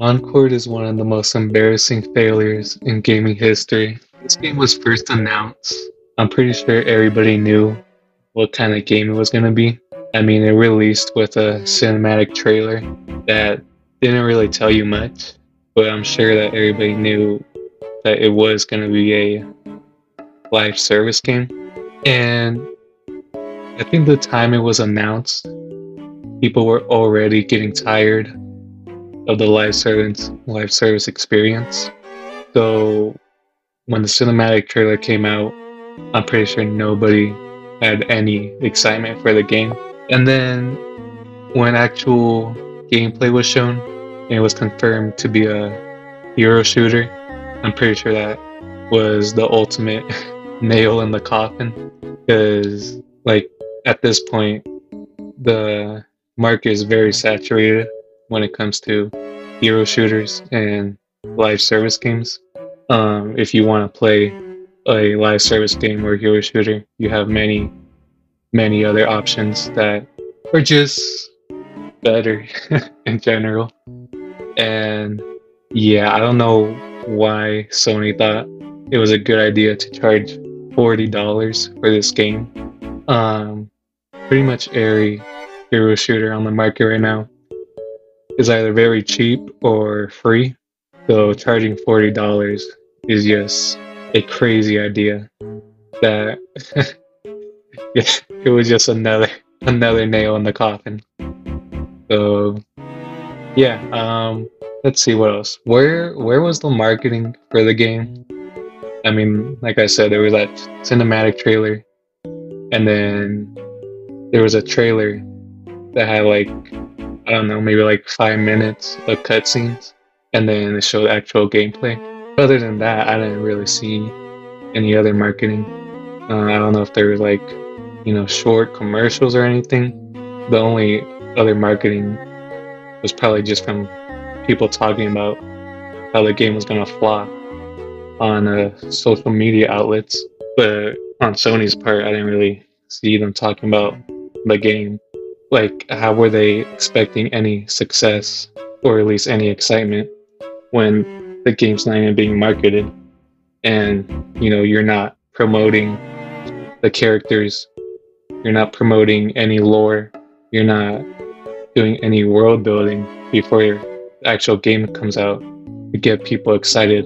Concord is one of the most embarrassing failures in gaming history. This game was first announced. I'm pretty sure everybody knew what kind of game it was going to be. I mean, it released with a cinematic trailer that didn't really tell you much, but I'm sure that everybody knew that it was going to be a live service game. And I think the time it was announced, people were already getting tired of the live service experience. So when the cinematic trailer came out, I'm pretty sure nobody had any excitement for the game. And then when actual gameplay was shown and it was confirmed to be a hero shooter, I'm pretty sure that was the ultimate nail in the coffin, because like at this point the market is very saturated when it comes to hero shooters and live service games. If you want to play a live service game or hero shooter, you have many other options that are just better in general. And yeah, I don't know why Sony thought it was a good idea to charge $40 for this game. Pretty much every hero shooter on the market right now is either very cheap or free, so charging $40 is just a crazy idea that it was just another nail in the coffin. So yeah, let's see what else. Where was the marketing for the game? I mean, like I said, there was that cinematic trailer, and then there was a trailer that had, like, I don't know, maybe like 5 minutes of cutscenes, and then it showed actual gameplay. Other than that, I didn't really see any other marketing. I don't know if there were, like, you know, short commercials or anything. The only other marketing was probably just from people talking about how the game was gonna flop on social media outlets. But on Sony's part, I didn't really see them talking about the game. Like, how were they expecting any success, or at least any excitement, when the game's not even being marketed, and, you know, you're not promoting the characters, you're not promoting any lore, you're not doing any world building before your actual game comes out to get people excited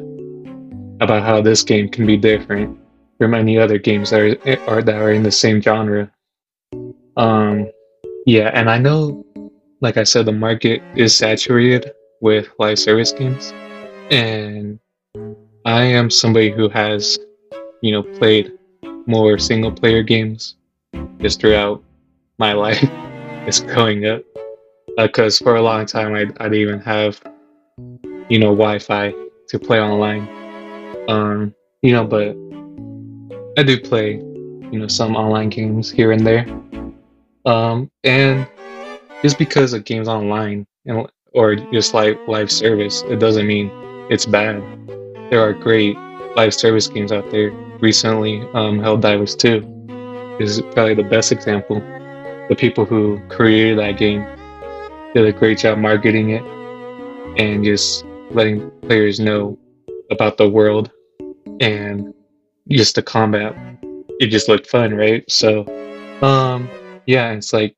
about how this game can be different from any other games that are in the same genre. Yeah, and I know, like I said, the market is saturated with live service games, and I am somebody who has, you know, played more single-player games just throughout my life, just growing up, because for a long time I didn't even have, you know, Wi-Fi to play online, you know, but I do play, you know, some online games here and there. And just because a game's online and or just like live service, it doesn't mean it's bad. There are great live service games out there. Recently, Helldivers 2 is probably the best example. The people who created that game did a great job marketing it and just letting players know about the world and just the combat. It just looked fun, right? So, yeah, it's like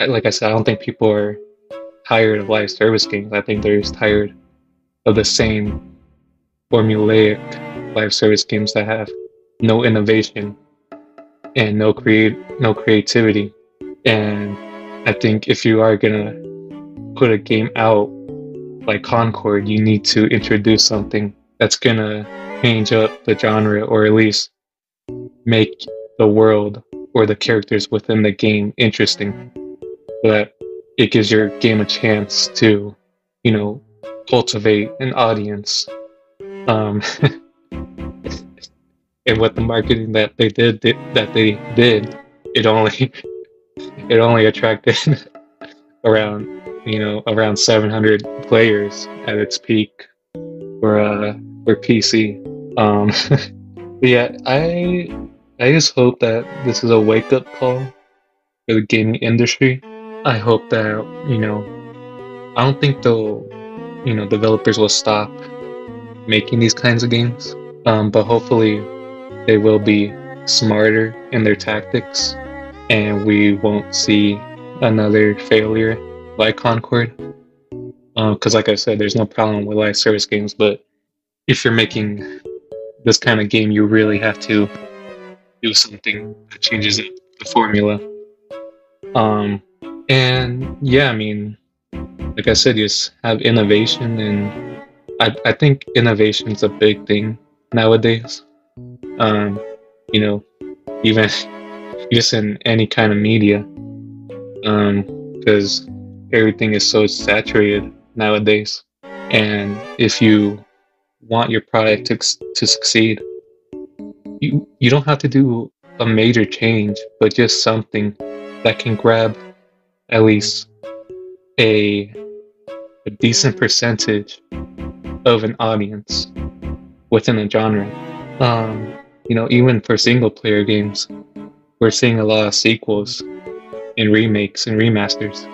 I said, I don't think people are tired of live service games. I think they're just tired of the same formulaic live service games that have no innovation and no creativity. And I think if you are gonna put a game out like Concord, you need to introduce something that's gonna change up the genre, or at least make the world or the characters within the game interesting, so that it gives your game a chance to, you know, cultivate an audience. And with the marketing that they did, it only attracted around, you know, around 700 players at its peak for PC. Yeah, I just hope that this is a wake-up call for the gaming industry. I hope that, you know, I don't think they'll you know, developers will stop making these kinds of games. But hopefully they will be smarter in their tactics and we won't see another failure like Concord. Because like I said, there's no problem with live service games, but if you're making this kind of game, you really have to do something that changes the formula. And yeah, I mean, like I said, you just have innovation, and I think innovation is a big thing nowadays. You know, even just in any kind of media, because everything is so saturated nowadays, and if you want your product to succeed, you don't have to do a major change, but just something that can grab at least a decent percentage of an audience within a genre. You know, even for single player games, we're seeing a lot of sequels and remakes and remasters,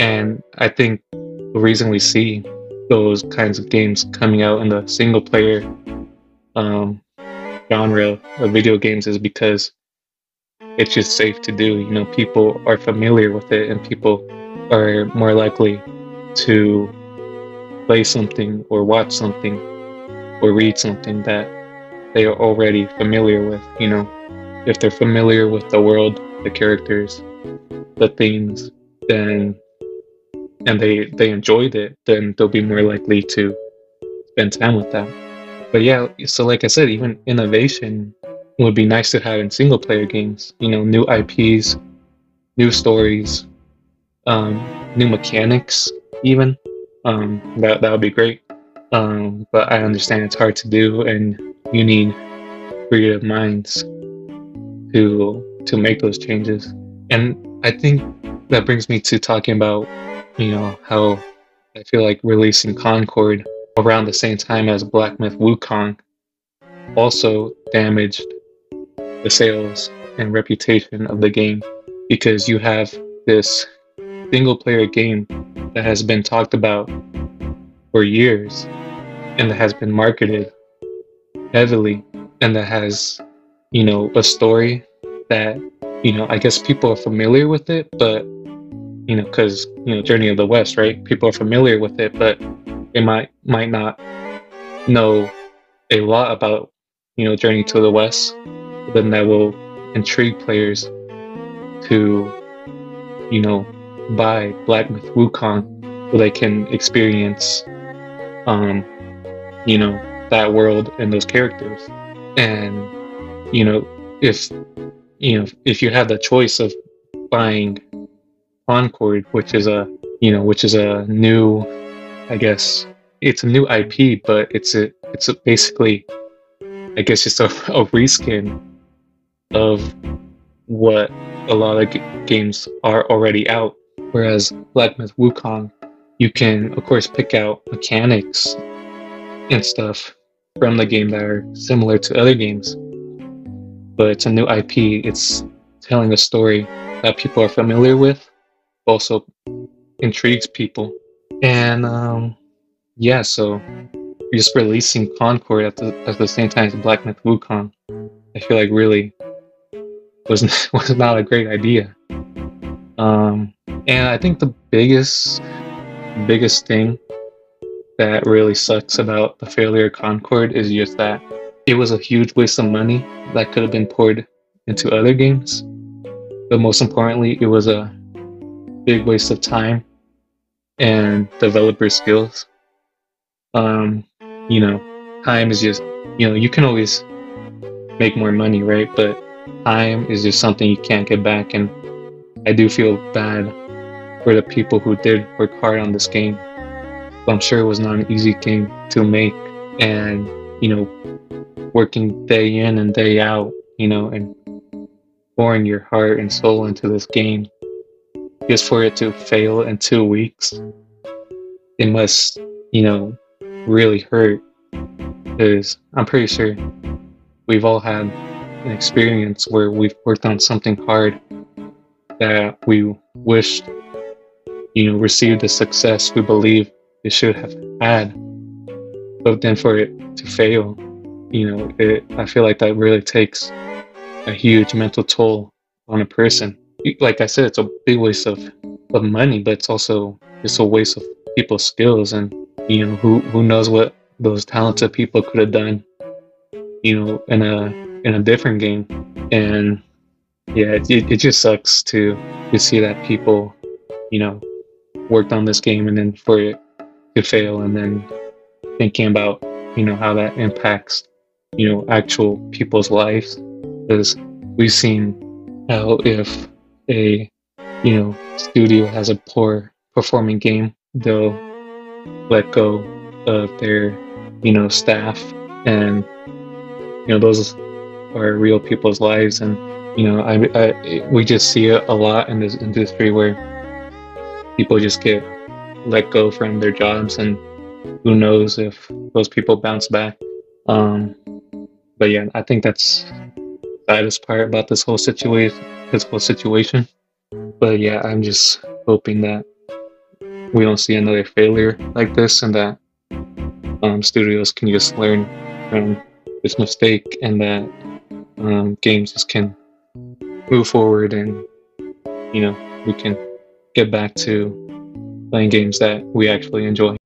and I think the reason we see those kinds of games coming out in the single player genre of video games is because it's just safe to do. You know, people are familiar with it and people are more likely to play something or watch something or read something that they are already familiar with. You know, if they're familiar with the world, the characters, the themes, then and they enjoyed it, then they'll be more likely to spend time with that. But yeah, so like I said, even innovation would be nice to have in single player games. You know, new IPs, new stories, new mechanics even. That would be great. But I understand it's hard to do, and you need creative minds to make those changes. And I think that brings me to talking about, you know, how I feel like releasing Concord around the same time as Black Myth Wukong also damaged the sales and reputation of the game, because you have this single player game that has been talked about for years and that has been marketed heavily and that has, you know, a story that, you know, I guess people are familiar with it, but, you know, because, you know, Journey of the West, right? People are familiar with it, but they might not know a lot about, you know, Journey to the West. Then that will intrigue players to, you know, buy Black Myth Wukong, so they can experience, you know, that world and those characters. And, you know, if you have the choice of buying Concord, which is a, you know, which is a new, I guess it's a new IP, but it's basically, I guess, just a reskin of what a lot of games are already out. Whereas Black Myth Wukong, you can, of course, pick out mechanics and stuff from the game that are similar to other games. But it's a new IP, it's telling a story that people are familiar with, also intrigues people. And yeah, so just releasing Concord at the same time as Black Myth Wukong, I feel like really was not a great idea. And I think the biggest thing that really sucks about the failure of Concord is just that it was a huge waste of money that could have been poured into other games. But most importantly, it was a big waste of time and developer skills. You know, time is just, you know, you can always make more money, right? But time is just something you can't get back, and I do feel bad for the people who did work hard on this game. I'm sure it was not an easy game to make, and, you know, working day in and day out, you know, and pouring your heart and soul into this game, just for it to fail in 2 weeks, it must, you know, really hurt. Because I'm pretty sure we've all had an experience where we've worked on something hard that we wished, you know, received the success we believe you should have had. So then for it to fail, I feel like that really takes a huge mental toll on a person. Like I said, it's a big waste of money, but it's also just a waste of people's skills. And, who knows what those talented people could have done, in a different game. And yeah, it just sucks to see that people, worked on this game and then for it to fail, and then thinking about, how that impacts, actual people's lives. Because we've seen how if a, studio has a poor performing game, they'll let go of their, staff, and, those are real people's lives. And, we just see it a lot in this industry where people just get let go from their jobs, and who knows if those people bounce back. But yeah, I think that's the saddest part about this whole situation. But yeah, I'm just hoping that we don't see another failure like this, and that studios can just learn from this mistake, and that games just can move forward, and we can get back to playing games that we actually enjoy.